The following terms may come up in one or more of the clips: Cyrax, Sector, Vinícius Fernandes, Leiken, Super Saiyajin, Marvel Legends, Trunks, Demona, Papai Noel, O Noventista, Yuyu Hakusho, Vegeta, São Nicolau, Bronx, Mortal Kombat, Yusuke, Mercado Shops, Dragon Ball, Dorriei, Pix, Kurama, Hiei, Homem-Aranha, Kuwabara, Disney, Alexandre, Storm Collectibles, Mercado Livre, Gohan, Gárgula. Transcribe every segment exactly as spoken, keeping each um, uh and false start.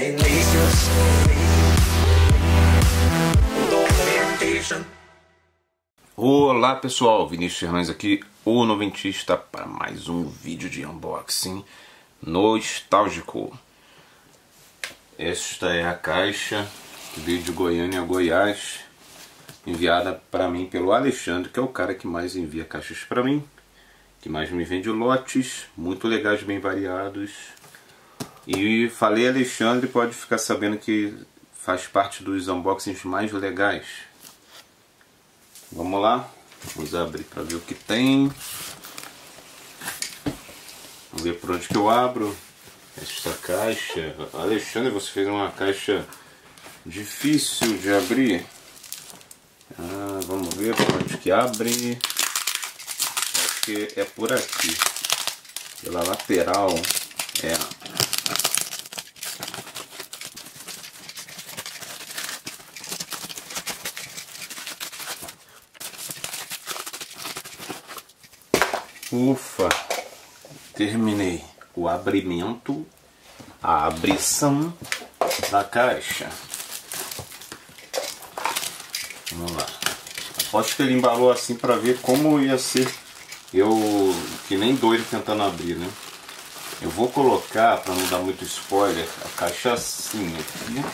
Vinícius Fernandes. Olá pessoal, Vinícius Fernandes aqui, o Noventista, para mais um vídeo de unboxing nostálgico. Esta é a caixa que veio de Goiânia a Goiás, enviada para mim pelo Alexandre, que é o cara que mais envia caixas para mim, que mais me vende lotes, muito legais, bem variados. E falei Alexandre, pode ficar sabendo que faz parte dos unboxings mais legais. Vamos lá, vamos abrir para ver o que tem. Vamos ver por onde que eu abro esta caixa. Alexandre, você fez uma caixa difícil de abrir. Ah, vamos ver por onde que abre. Acho que é por aqui, pela lateral. É. Ufa, terminei o abrimento, a abrição da caixa. Vamos lá. Aposto que ele embalou assim para ver como ia ser. Eu que nem doido tentando abrir, né? Eu vou colocar, para não dar muito spoiler, a caixa assim aqui.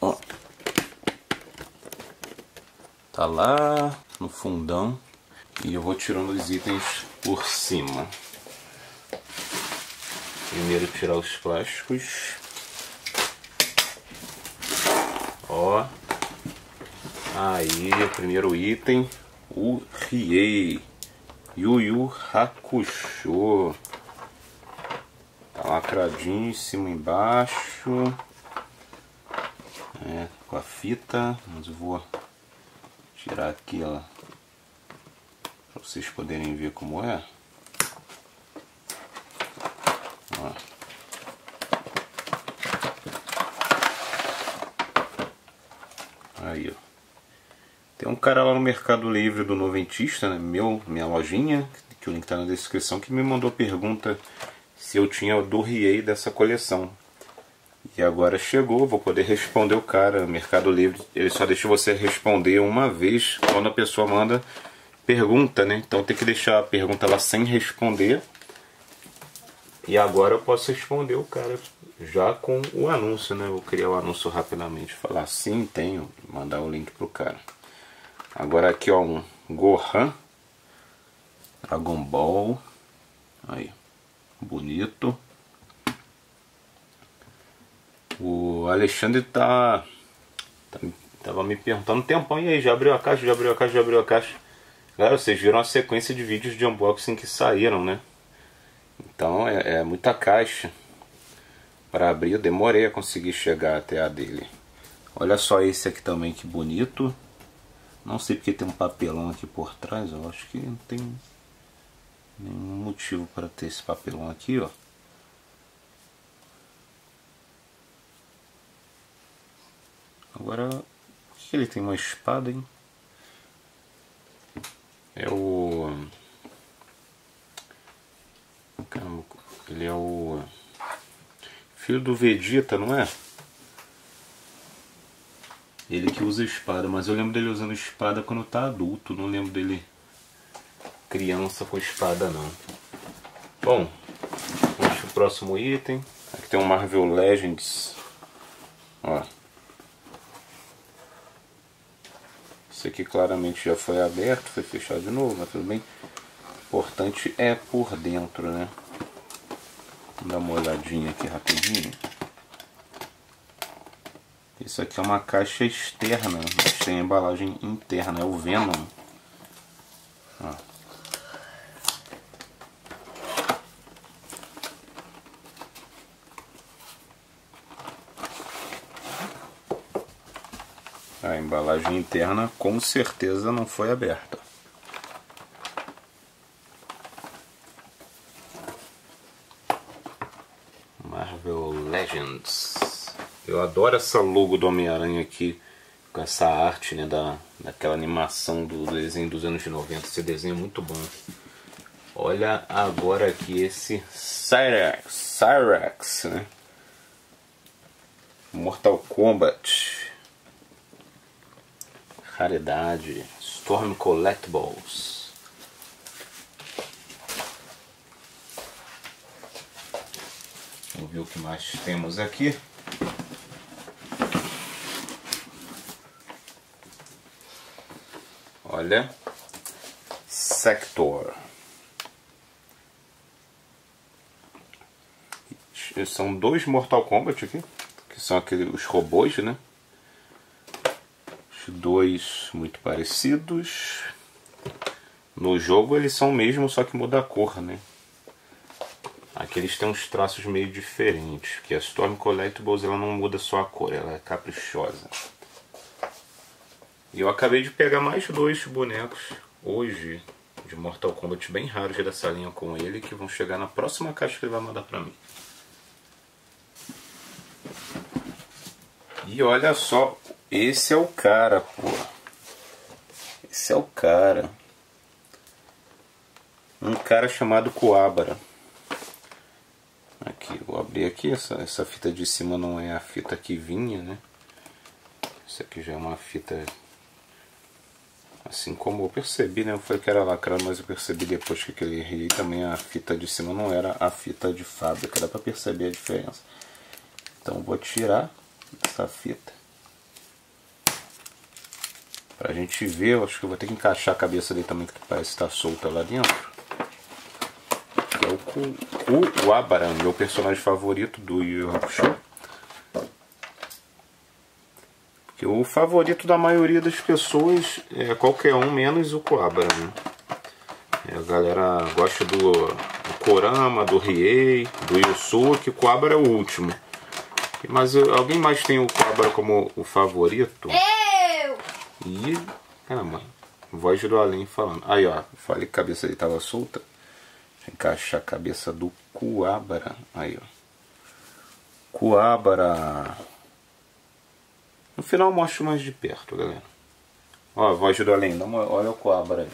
Ó. Tá lá no fundão. E eu vou tirando os itens por cima. Primeiro tirar os plásticos. Ó. Aí, o primeiro item. O Hiei. Yuyu Hakusho. Tá lacradíssimo embaixo. É, com a fita. Mas eu vou tirar aqui, ó, pra vocês poderem ver como é. Ó. Aí, ó. Tem um cara lá no Mercado Livre do Noventista, né, meu, minha lojinha, que o link tá na descrição, que me mandou pergunta se eu tinha o Dorriei dessa coleção. E agora chegou, vou poder responder o cara. Mercado Livre, ele só deixa você responder uma vez quando a pessoa manda pergunta, né? Então tem que deixar a pergunta lá sem responder. E agora eu posso responder o cara já com o anúncio, né? Eu vou criar o anúncio rapidamente, falar sim, tenho, mandar o link pro cara. Agora aqui, ó, um Gohan, Dragon Ball, aí, bonito. O Alexandre tá, tá tava me perguntando um tempão, e aí, já abriu a caixa, já abriu a caixa, já abriu a caixa. Galera, vocês viram a sequência de vídeos de unboxing que saíram, né? Então é, é muita caixa para abrir, eu demorei a conseguir chegar até a dele. Olha só esse aqui também, que bonito. Não sei porque tem um papelão aqui por trás, eu acho que não tem nenhum motivo para ter esse papelão aqui, ó. Agora, por que ele tem uma espada, hein? É o... Caramba, ele é o... filho do Vegeta, não é? Ele que usa espada, mas eu lembro dele usando espada quando tá adulto, não lembro dele criança com espada, não. Bom, vamos pro próximo item. Aqui tem um Marvel Legends. Ó. Esse aqui claramente já foi aberto, foi fechado de novo, mas tudo bem. O importante é por dentro, né? Vamos dar uma olhadinha aqui rapidinho. Isso aqui é uma caixa externa, mas tem a embalagem interna, é o Venom. Ó. A embalagem interna com certeza não foi aberta. Marvel Legends. Eu adoro essa logo do Homem-Aranha aqui, com essa arte, né, da, daquela animação do desenho dos anos noventa. Esse desenho é muito bom. Olha agora aqui esse Cyrax, Cyrax, né? Mortal Kombat, raridade, Storm Collectibles, vamos ver o que mais temos aqui. Olha, Sector. São dois Mortal Kombat aqui, que são aqueles, os robôs, né? Os dois muito parecidos. No jogo eles são o mesmo, só que muda a cor, né? Aqui eles têm uns traços meio diferentes, porque a Storm Collectibles ela não muda só a cor, ela é caprichosa. E eu acabei de pegar mais dois bonecos hoje, de Mortal Kombat bem raros dessa linha com ele, que vão chegar na próxima caixa que ele vai mandar pra mim. E olha só, esse é o cara, pô. Esse é o cara. Um cara chamado Kuwabara. Aqui, vou abrir aqui. Essa, essa fita de cima não é a fita que vinha, né? Isso aqui já é uma fita... Assim como eu percebi, né? Eu falei que era lacrado, mas eu percebi depois que aquele Hiei também a fita de cima não era a fita de fábrica. Dá pra perceber a diferença. Então vou tirar... essa fita pra gente ver. Eu acho que eu vou ter que encaixar a cabeça dele também, que parece estar solta lá dentro. Que é o Kuwabara, meu personagem favorito do Yuyu Hakusho. Porque o favorito da maioria das pessoas é qualquer um menos o Kuwabara, né? A galera gosta do, do Kurama, do Hiei, do Yusuke. O Kuwabara é o último. Mas alguém mais tem o Kuwabara como o favorito? Eu! E... Caramba, voz do além falando. Aí, ó, falei que a cabeça dele tava solta. Deixa eu encaixar a cabeça do Kuwabara. Aí, ó. Kuwabara. No final eu mostro mais de perto, galera. Ó, voz do além. Dá uma... Olha o Kuwabara aí.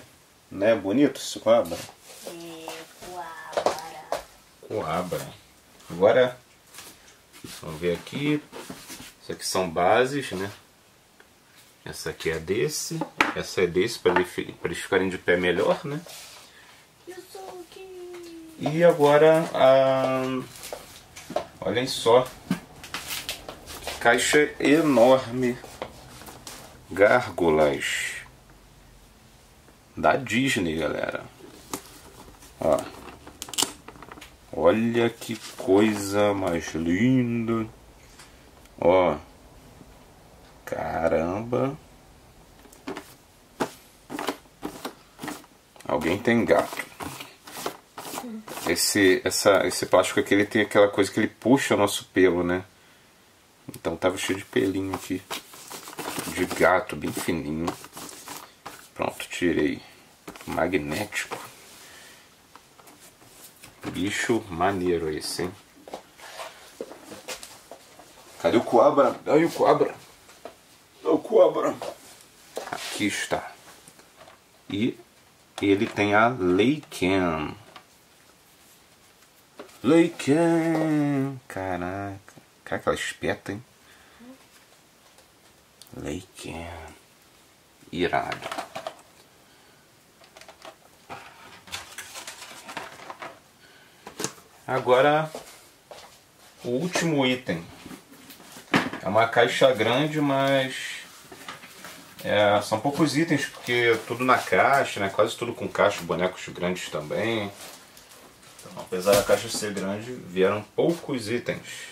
Não é bonito esse Kuwabara? É, Kuwabara. Kuwabara. Agora... Vamos ver aqui. Isso aqui são bases, né? Essa aqui é desse. Essa é desse, para eles ficarem de pé melhor, né? E agora, a... olhem só. Caixa enorme. Gárgulas. Da Disney, galera. Ó. Olha que coisa mais linda. Ó. Caramba. Alguém tem gato. Esse, essa, esse plástico aqui, ele tem aquela coisa que ele puxa o nosso pelo, né? Então tava cheio de pelinho aqui. De gato, bem fininho. Pronto, tirei. Magnético. Bicho maneiro esse, hein? Cadê o Kuwabara? Ai, o Kuwabara. O Kuwabara. Aqui está. E ele tem a Leiken. Leiken. Caraca. Caraca, ela espeta, hein? Leiken. Irado. Agora, o último item. É uma caixa grande, mas é, são poucos itens, porque tudo na caixa, né? Quase tudo com caixa, bonecos grandes também. Então, apesar da caixa ser grande, vieram poucos itens.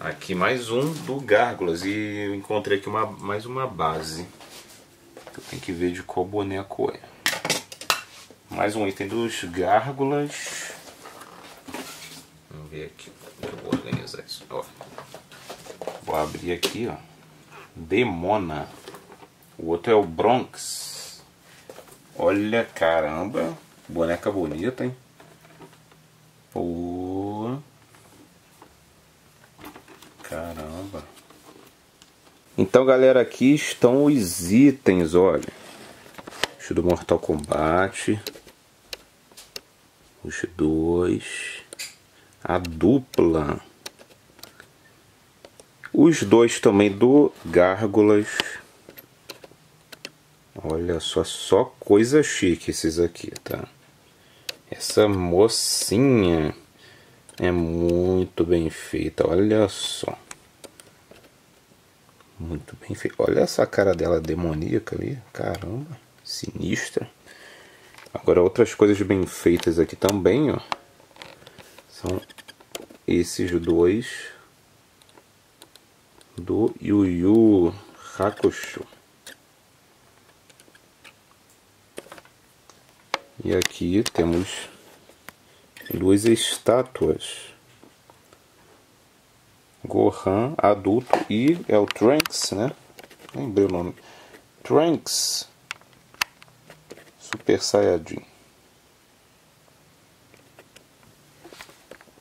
Aqui mais um do Gárgulas. E eu encontrei aqui uma, mais uma base. Eu tenho que ver de qual boneco é. Mais um item dos Gárgulas. Vamos ver aqui que eu vou organizar isso. Ó. Vou abrir aqui, ó. Demona. O outro é o Bronx. Olha, caramba. Boneca bonita, hein? Pô. Caramba. Então, galera, aqui estão os itens, olha. Do Mortal Kombat, os dois, a dupla, Os dois também do Gárgulas. Olha só, só coisa chique esses aqui, tá? Essa mocinha é muito bem feita, olha só. Muito bem feita. Olha essa cara dela demoníaca ali, caramba, sinistra. Agora outras coisas bem feitas aqui também, ó. São esses dois do Yuyu Hakusho. E aqui temos duas estátuas. Gohan adulto e é o Trunks, né? Lembrei o nome. Trunks Super Saiyajin.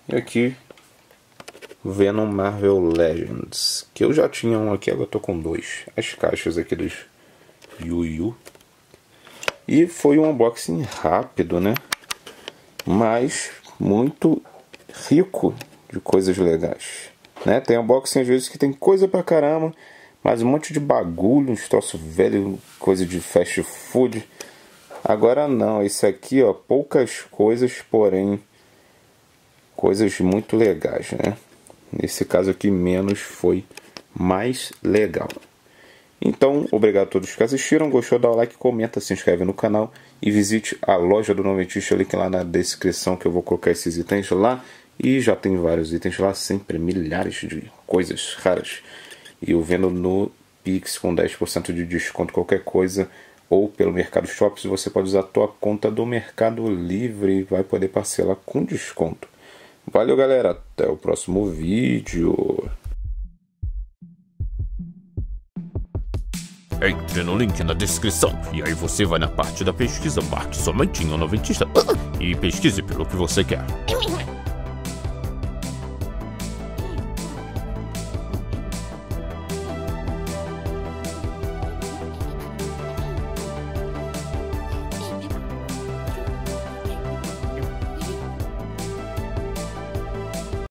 E aqui Venom Marvel Legends, que eu já tinha um aqui, agora tô com dois. As caixas aqui dos Yuyu. E foi um unboxing rápido, né? Mas muito rico de coisas legais, né? Tem unboxing às vezes que tem coisa pra caramba, mas um monte de bagulho, uns troços velhos, coisa de fast food. Agora não, isso aqui, ó, poucas coisas, porém coisas muito legais, né? Nesse caso aqui, menos foi mais legal. Então, obrigado a todos que assistiram. Gostou? Dá o like, comenta, se inscreve no canal e visite a loja do Noventista, link lá na descrição que eu vou colocar esses itens lá. E já tem vários itens lá, sempre milhares de coisas raras. E eu vendo no Pix com dez por cento de desconto qualquer coisa, ou pelo Mercado Shops, você pode usar a tua conta do Mercado Livre e vai poder parcelar com desconto. Valeu, galera, até o próximo vídeo. Entre no link na descrição e aí você vai na parte da pesquisa, marque somente O Noventista e pesquise pelo que você quer.